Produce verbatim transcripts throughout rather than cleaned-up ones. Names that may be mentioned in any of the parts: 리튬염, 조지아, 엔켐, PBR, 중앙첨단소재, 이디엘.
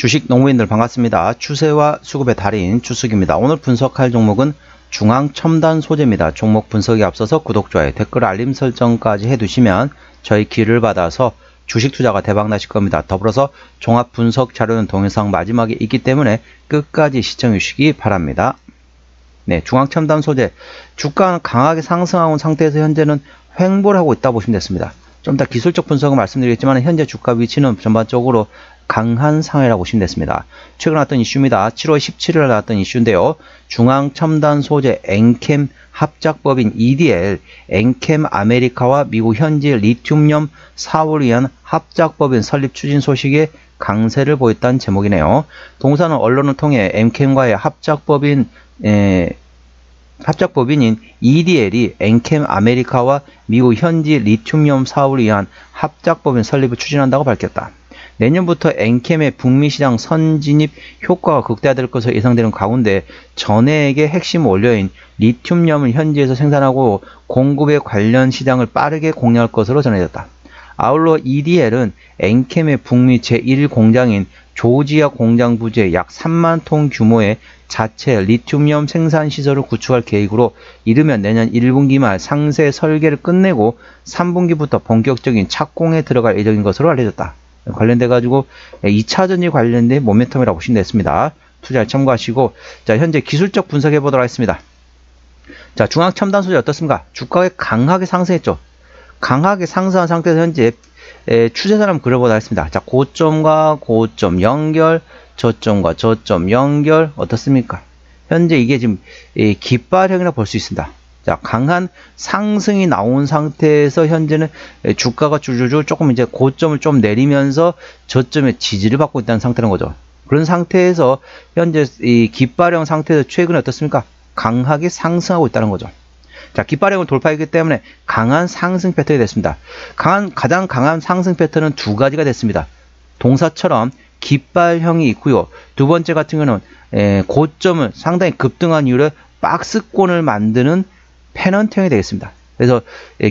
주식 농부인들 반갑습니다. 추세와 수급의 달인 주숙입니다. 오늘 분석할 종목은 중앙첨단소재입니다. 종목 분석에 앞서서 구독, 좋아요, 댓글, 알림 설정까지 해두시면 저희 길을 받아서 주식 투자가 대박 나실 겁니다. 더불어서 종합 분석 자료는 동영상 마지막에 있기 때문에 끝까지 시청해 주시기 바랍니다. 네, 중앙첨단소재 주가는 강하게 상승하고 온 상태에서 현재는 횡보를 하고 있다 보시면 됐습니다. 좀 더 기술적 분석을 말씀드리겠지만 현재 주가 위치는 전반적으로 강한 상황이라고 보시면 됐습니다. 최근 나왔던 이슈입니다. 칠월 십칠일 나왔던 이슈인데요. 중앙첨단소재 엔캠 합작법인 이디엘, 엔캠 아메리카와 미국 현지 리튬염 사업을 위한 합작법인 설립 추진 소식에 강세를 보였다는 제목이네요. 동사는 언론을 통해 엔캠과의 합작법인 에, 합작법인인 이디엘이 엔캠 아메리카와 미국 현지 리튬염 사업을 위한 합작법인 설립을 추진한다고 밝혔다. 내년부터 엔캠의 북미 시장 선진입 효과가 극대화될 것으로 예상되는 가운데 전해액의 핵심 원료인 리튬염을 현지에서 생산하고 공급에 관련 시장을 빠르게 공략할 것으로 전해졌다. 아울러 이디엘은 엔캠의 북미 제일 공장인 조지아 공장 부지에 약 삼만 톤 규모의 자체 리튬염 생산 시설을 구축할 계획으로 이르면 내년 일분기 말 상세 설계를 끝내고 삼분기부터 본격적인 착공에 들어갈 예정인 것으로 알려졌다. 관련돼 가지고 이차전지 관련된 모멘텀이라고 보시면 됐습니다. 투자를 참고하시고, 자, 현재 기술적 분석해 보도록 하겠습니다. 자, 중앙첨단소재 어떻습니까? 주가가 강하게 상승했죠. 강하게 상승한 상태에서 현재 추세선 한번 그려보도록 하겠습니다. 자, 고점과 고점 연결, 저점과 저점 연결 어떻습니까? 현재 이게 지금 깃발형이라 볼 수 있습니다. 자, 강한 상승이 나온 상태에서 현재는 주가가 줄줄줄 조금 이제 고점을 좀 내리면서 저점에 지지를 받고 있다는 상태는 거죠. 그런 상태에서 현재 이 깃발형 상태에서 최근에 어떻습니까? 강하게 상승하고 있다는 거죠. 자, 깃발형을 돌파했기 때문에 강한 상승 패턴이 됐습니다. 강한, 가장 강한 상승 패턴은 두 가지가 됐습니다. 동사처럼 깃발형이 있고요. 두 번째 같은 경우는 에, 고점을 상당히 급등한 이유로 박스권을 만드는 패넌트형이 되겠습니다. 그래서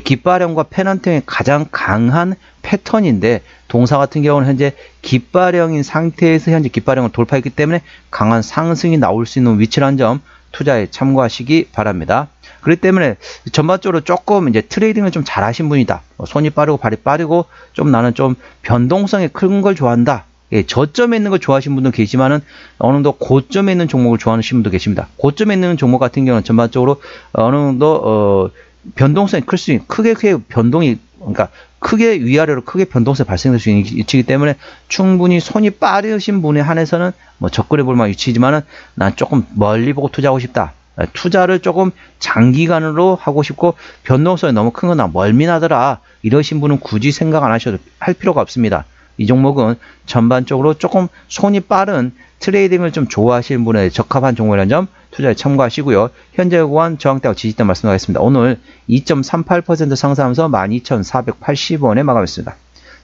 깃발형과 패넌트형이 가장 강한 패턴인데 동사 같은 경우는 현재 깃발형인 상태에서 현재 깃발형을 돌파했기 때문에 강한 상승이 나올 수 있는 위치라는 점 투자에 참고하시기 바랍니다. 그렇기 때문에 전반적으로 조금 이제 트레이딩을 좀 잘하신 분이다. 손이 빠르고 발이 빠르고 좀 나는 좀 변동성이 큰 걸 좋아한다. 예, 저점에 있는 걸 좋아하시는 분도 계시지만은 어느 정도 고점에 있는 종목을 좋아하시는 분도 계십니다. 고점에 있는 종목 같은 경우는 전반적으로 어느 정도 어, 변동성이 클 수 있는 크게 크게 변동이 그러니까 크게 위아래로 크게 변동성이 발생될 수 있는 위치이기 때문에 충분히 손이 빠르신 분에 한해서는 뭐 접근해 볼 만한 위치이지만은 난 조금 멀리 보고 투자하고 싶다. 투자를 조금 장기간으로 하고 싶고 변동성이 너무 큰 건 나 멀미나더라. 이러신 분은 굳이 생각 안 하셔도 할 필요가 없습니다. 이 종목은 전반적으로 조금 손이 빠른 트레이딩을 좀 좋아하시는 분에 적합한 종목이라는 점 투자에 참고하시고요. 현재 구간 저항대와 지지대 말씀드리겠습니다. 오늘 이 점 삼팔 퍼센트 상승하면서 만 이천사백팔십 원에 마감했습니다.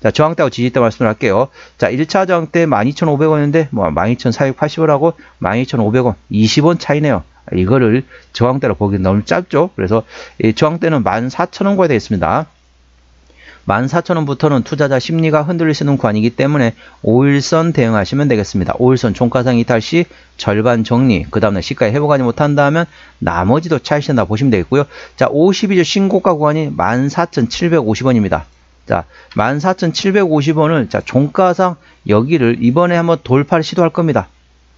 자, 저항대와 지지대 말씀드릴게요. 자, 일 차 저항대 만 이천오백 원인데 뭐 만 이천사백팔십 원하고 만 이천오백 원 이십 원 차이네요. 이거를 저항대로 보기엔 너무 짧죠. 그래서 이 저항대는 만 사천 원가량 되겠습니다. 만 사천 원부터는 투자자 심리가 흔들리시는 구간이기 때문에 오일선 대응하시면 되겠습니다. 오일선 종가상 이탈 시 절반 정리, 그 다음날 시가에 회복하지 못한다면 나머지도 차이신다 보시면 되겠고요. 자, 오십이 주 신고가 구간이 만 사천칠백오십 원입니다. 자, 만 사천칠백오십 원을 자, 종가상 여기를 이번에 한번 돌파를 시도할 겁니다.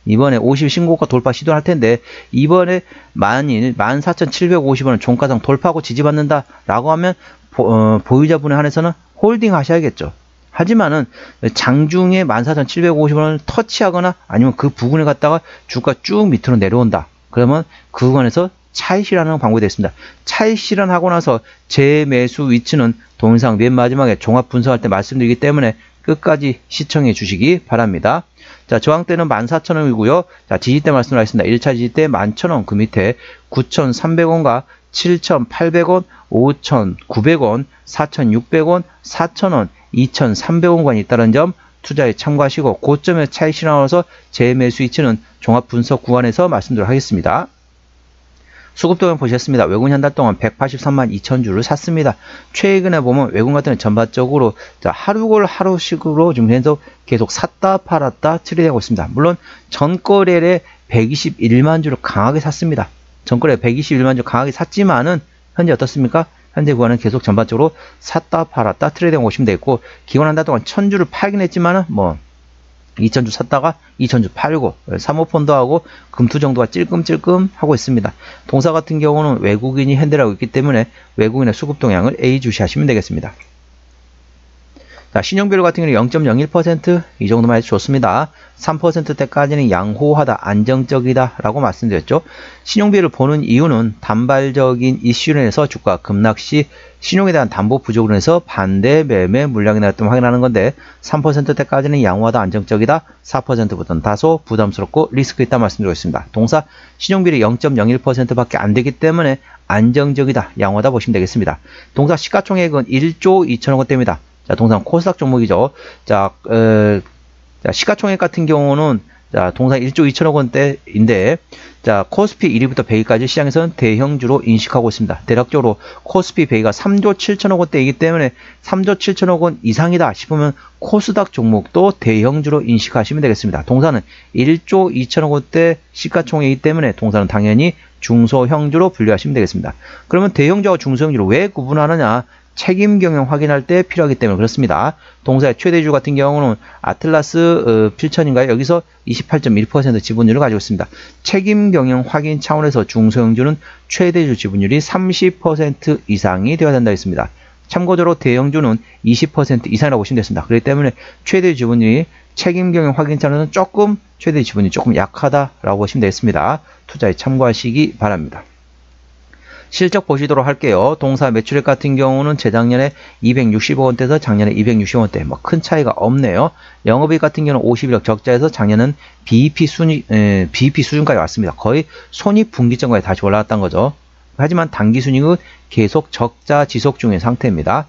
이번에 오십 신고가 돌파 시도할 텐데 이번에 만일 만 사천칠백오십 원을 종가상 돌파하고 지지받는다 라고 하면 어, 보유자분에 한해서는 홀딩 하셔야겠죠. 하지만은 장중에 만 사천칠백오십 원을 터치하거나 아니면 그 부근에 갔다가 주가 쭉 밑으로 내려온다. 그러면 그 구간에서 차익 실현하는 방법이 되겠습니다. 차익 실현하고 나서 재매수 위치는 동영상 맨 마지막에 종합 분석할 때 말씀드리기 때문에 끝까지 시청해 주시기 바랍니다. 자, 저항대는 만 사천 원이고요. 자, 지지대 말씀드리겠습니다. 일 차 지지대 만 천 원, 그 밑에 구천삼백 원과 칠천팔백 원, 오천구백 원, 사천육백 원, 사천 원, 이천삼백 원관이 있다는 점 투자에 참고하시고 고점에 차익 실현하면서 재매수 위치는 종합 분석 구간에서 말씀드리도록 하겠습니다. 수급동향 보셨습니다. 외국인 한 달 동안 백팔십삼만 이천 주를 샀습니다. 최근에 보면 외국인 같은 전반적으로 하루골 하루씩으로 좀 계속 계속 샀다 팔았다 트레이드하고 있습니다. 물론 전거래에 백이십일만 주를 강하게 샀습니다. 전거래 백이십일만 주 강하게 샀지만은 현재 어떻습니까? 현재 구간은 계속 전반적으로 샀다 팔았다 트레이딩 오시면 되겠고, 기관 한 달 동안 천 주를 팔긴 했지만은 뭐 이천 주 샀다가 이천 주 팔고 삼호펀드하고 금투 정도가 찔끔찔끔 하고 있습니다. 동사 같은 경우는 외국인이 핸들하고 있기 때문에 외국인의 수급 동향을 A 주시하시면 되겠습니다. 자, 신용비율 같은 경우는 영 점 영일 퍼센트 이 정도만 해도 좋습니다. 삼 퍼센트대까지는 양호하다, 안정적이다 라고 말씀드렸죠. 신용비율을 보는 이유는 단발적인 이슈로 인해서 주가 급락 시 신용에 대한 담보 부족으로 인해서 반대 매매 물량이 나왔던 확인하는 건데, 삼 퍼센트대까지는 양호하다, 안정적이다, 사 퍼센트부터는 다소 부담스럽고 리스크 있다 말씀드리고 있습니다. 동사 신용비율이 영 점 영일 퍼센트밖에 안 되기 때문에 안정적이다, 양호하다 보시면 되겠습니다. 동사 시가총액은 일조 이천억 원대입니다. 자, 동상 코스닥 종목이죠. 자, 에, 자 시가총액 같은 경우는 자, 동상 일조 이천억 원대인데, 자, 코스피 일 위부터 백 위까지 시장에서는 대형주로 인식하고 있습니다. 대략적으로 코스피 백 위가 삼조 칠천억 원대이기 때문에 삼조 칠천억 원 이상이다 싶으면 코스닥 종목도 대형주로 인식하시면 되겠습니다. 동사는 일조 이천억 원대 시가총액이기 때문에 동사는 당연히 중소형주로 분류하시면 되겠습니다. 그러면 대형주와 중소형주를 왜 구분하느냐? 책임 경영 확인할 때 필요하기 때문에 그렇습니다. 동사의 최대주 같은 경우는 아틀라스 필천인가요? 여기서 이십팔 점 일 퍼센트 지분율을 가지고 있습니다. 책임 경영 확인 차원에서 중소형주는 최대주 지분율이 삼십 퍼센트 이상이 되어야 된다 했습니다. 참고적으로 대형주는 이십 퍼센트 이상이라고 보시면 되겠습니다. 그렇기 때문에 최대주 지분율이 책임 경영 확인 차원에서는 조금, 최대주 지분이 조금 약하다라고 보시면 되겠습니다. 투자에 참고하시기 바랍니다. 실적 보시도록 할게요. 동사 매출액 같은 경우는 재작년에 이백육십억 원대에서 작년에 이백육십억 원대, 뭐 큰 차이가 없네요. 영업이익 같은 경우는 오십일억 적자에서 작년은 비이피 수준, 에, 비이피 수준까지 왔습니다. 거의 손익분기점까지 다시 올라왔다는 거죠. 하지만 단기순이익은 계속 적자 지속 중인 상태입니다.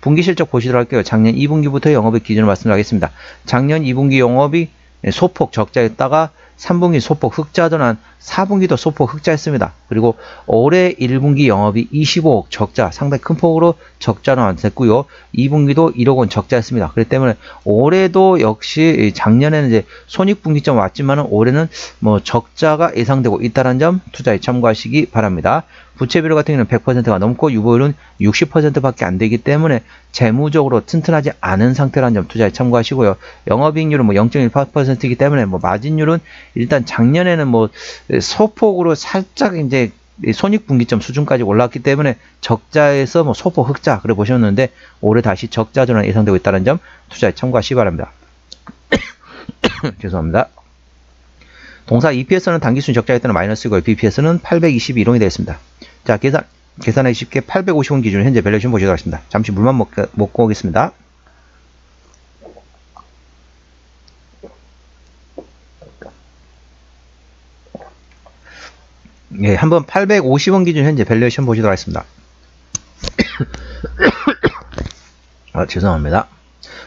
분기 실적 보시도록 할게요. 작년 이 분기부터 영업이익 기준을 말씀드리겠습니다. 작년 이 분기 영업이익 소폭 적자였다가 삼 분기 소폭 흑자 전환, 사 분기도 소폭 흑자했습니다. 그리고 올해 일 분기 영업이 이십오억 적자, 상당히 큰 폭으로 적자 전환 됐고요. 이 분기도 일억 원 적자했습니다. 그렇기 때문에 올해도 역시 작년에는 이제 손익분기점 왔지만 올해는 뭐 적자가 예상되고 있다는 점 투자에 참고하시기 바랍니다. 부채비율 같은 경우는 백 퍼센트가 넘고 유보율은 육십 퍼센트밖에 안 되기 때문에 재무적으로 튼튼하지 않은 상태라는 점 투자에 참고하시고요. 영업이익률은 뭐 영 점 일팔 퍼센트이기 때문에 뭐 마진율은 일단 작년에는 뭐 소폭으로 살짝 이제 손익분기점 수준까지 올랐기 때문에 적자에서 뭐 소폭 흑자 그래 보셨는데, 올해 다시 적자 전환 예상되고 있다는 점 투자에 참고하시기 바랍니다. 죄송합니다. 동사 이피에스는 단기순 적자일 때는 마이너스고요. 비피에스는 팔백이십일 원이 되겠습니다. 자, 계산, 계산하기 쉽게 팔백오십 원 기준 현재 밸류에이션 보시도록 하겠습니다. 잠시 물만 먹, 먹고 오겠습니다. 예, 한번 팔백오십 원 기준 현재 밸류에이션 보시도록 하겠습니다. 아, 죄송합니다.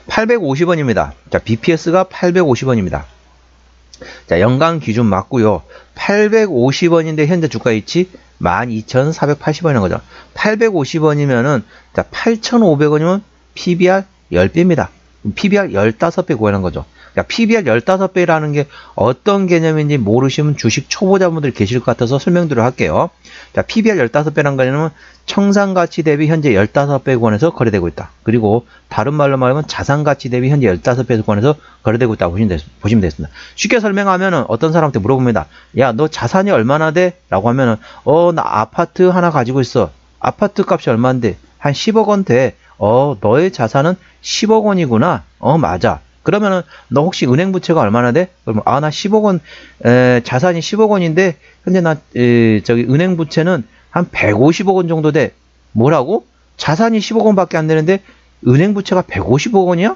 팔백오십 원입니다. 자, 비피에스가 팔백오십 원입니다. 자, 연간 기준 맞고요. 팔백오십 원인데 현재 주가 위치 만 이천사백팔십 원인 거죠. 팔백오십 원이면은 자, 팔천오백 원이면 피비알 십 배입니다. 피비알 십오 배 구하는 거죠. 자, 피비알 십오 배라는 게 어떤 개념인지 모르시면 주식 초보자분들 계실 것 같아서 설명드려 할게요. 자, 피비알 십오 배라는 개념은 청산가치 대비 현재 십오 배 구간에서 거래되고 있다. 그리고 다른 말로 말하면 자산가치 대비 현재 십오 배 구간에서 거래되고 있다고 보시면, 되, 보시면 되겠습니다. 쉽게 설명하면 어떤 사람한테 물어봅니다. 야, 너 자산이 얼마나 돼? 라고 하면은 어, 나 아파트 하나 가지고 있어. 아파트 값이 얼마인데? 한 십억 원 돼. 어, 너의 자산은 십억 원이구나. 어, 맞아. 그러면은 너 혹시 은행 부채가 얼마나 돼? 그러면 아, 나 십억 원, 에, 자산이 십억 원인데 현재 나 에, 저기 은행 부채는 한 백오십억 원 정도 돼. 뭐라고? 자산이 십억 원밖에 안 되는데 은행 부채가 백오십억 원이야?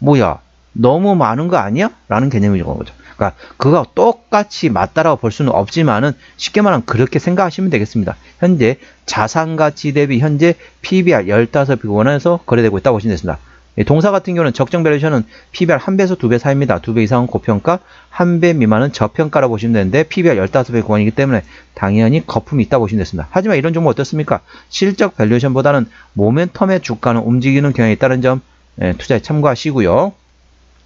뭐야? 너무 많은 거 아니야? 라는 개념인 거죠. 그러니까 그거 똑같이 맞다라고 볼 수는 없지만은 쉽게 말하면 그렇게 생각하시면 되겠습니다. 현재 자산가치 대비 현재 피비알 십오 배 구간에서 거래되고 있다고 보시면 되겠습니다. 동사 같은 경우는 적정 밸류션은 피비알 한 배에서 두 배 사이입니다. 두 배 이상은 고평가, 한 배 미만은 저평가라고 보시면 되는데 피비알 십오 배 구간이기 때문에 당연히 거품이 있다고 보시면 됐습니다. 하지만 이런 종목 어떻습니까? 실적 밸류션보다는 모멘텀의 주가는 움직이는 경향에 따른 점 투자에 참고하시고요.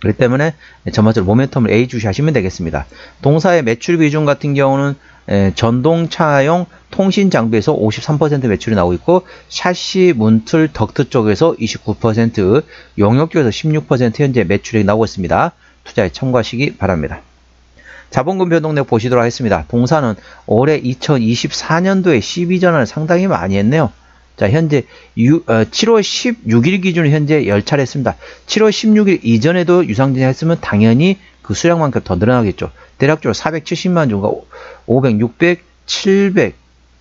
그렇기 때문에 전반적으로 모멘텀을 A 주시하시면 되겠습니다. 동사의 매출 비중 같은 경우는 전동차용 통신장비에서 오십삼 퍼센트 매출이 나오고 있고, 샤시, 문틀, 덕트 쪽에서 이십구 퍼센트, 용역교에서 십육 퍼센트 현재 매출액이 나오고 있습니다. 투자에 참고하시기 바랍니다. 자본금 변동력 보시도록 하겠습니다. 동사는 올해 이천이십사 년도에 십이 전환을 상당히 많이 했네요. 자, 현재 칠월 십육일 기준으로 현재 열 차례 했습니다. 칠월 십육일 이전에도 유상증자 했으면 당연히 그 수량만큼 더 늘어나겠죠. 대략적으로 사백칠십만 주가 오백, 육백, 칠백,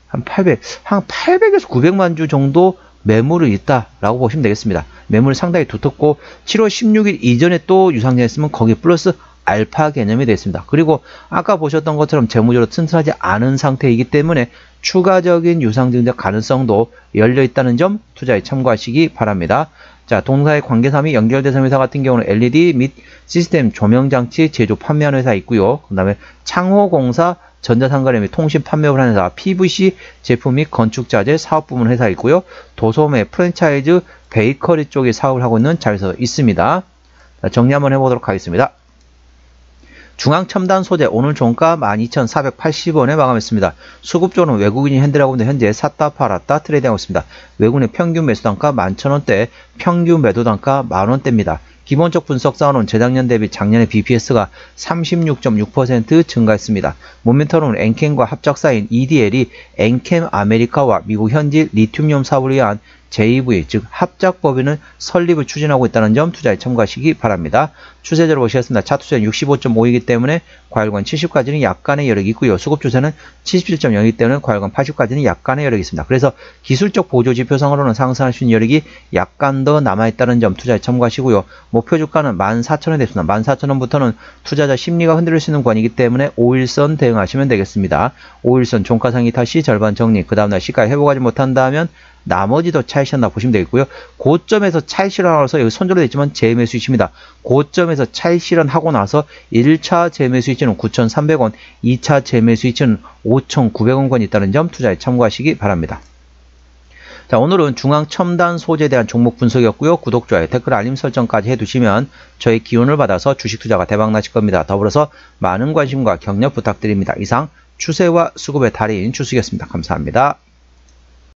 한 팔백, 한 팔백에서 구백만 주 정도 매물을 있다라고 보시면 되겠습니다. 매물 상당히 두텁고 칠월 십육일 이전에 또 유상증자 했으면 거기 플러스 알파 개념이 되겠습니다. 그리고 아까 보셨던 것처럼 재무적으로 튼튼하지 않은 상태이기 때문에 추가적인 유상증자 가능성도 열려있다는 점 투자에 참고하시기 바랍니다. 자, 동사의 관계사및 연결대상 회사 같은 경우는 엘이디 및 시스템 조명장치 제조 판매하는 회사 있고요. 그 다음에 창호공사, 전자상거래 및 통신 판매업을 하는 회사, 피브이씨 제품 및 건축자재 사업 부문 회사 있고요. 도소매, 프랜차이즈, 베이커리 쪽에 사업을 하고 있는 자회사 있습니다. 자, 정리 한번 해보도록 하겠습니다. 중앙첨단소재 오늘 종가 만 이천사백팔십 원에 마감했습니다. 수급적으로는 외국인이 핸들하고 있는데 현재 샀다 팔았다 트레이딩하고 있습니다. 외국인의 평균 매수단가 만 천 원대, 평균 매도단가 만 원대입니다. 기본적 분석 쌓아놓은 재작년 대비 작년의 비피에스가 삼십육 점 육 퍼센트 증가했습니다. 모멘텀은 엔캠과 합작사인 이디엘이 엔캠 아메리카와 미국 현지 리튬이온 사업을 위한 제이브이, 즉 합작법인은 설립을 추진하고 있다는 점 투자에 참고하시기 바랍니다. 추세대로 보시겠습니다. 차트추세는 육십오 점 오이기 때문에 과열권 칠십까지는 약간의 여력이 있고요. 수급추세는 칠십칠 점 영이기 때문에 과열권 팔십까지는 약간의 여력이 있습니다. 그래서 기술적 보조지표상으로는 상승할 수 있는 여력이 약간 더 남아있다는 점 투자에 참고하시고요. 목표주가는 만 사천 원에 됐습니다. 만 사천 원부터는 투자자 심리가 흔들릴 수 있는 권이기 때문에 오일선 대응하시면 되겠습니다. 오일선 종가상이 다시 절반 정리, 그 다음날 시가에 회복하지 못한다면 나머지도 차익실현한다 보시면 되겠고요. 고점에서 차익실현하고서 여기 손절로 됐지만 재매수 위치입니다. 고점에서 차익실현하고 나서 일 차 재매수 위치는 구천삼백 원, 이 차 재매수 위치는 오천구백 원권이 있다는 점 투자에 참고하시기 바랍니다. 자, 오늘은 중앙첨단소재에 대한 종목 분석이었고요. 구독, 좋아요, 댓글, 알림 설정까지 해두시면 저의 기운을 받아서 주식투자가 대박나실 겁니다. 더불어서 많은 관심과 격려 부탁드립니다. 이상 추세와 수급의 달인 추수기였습니다. 감사합니다.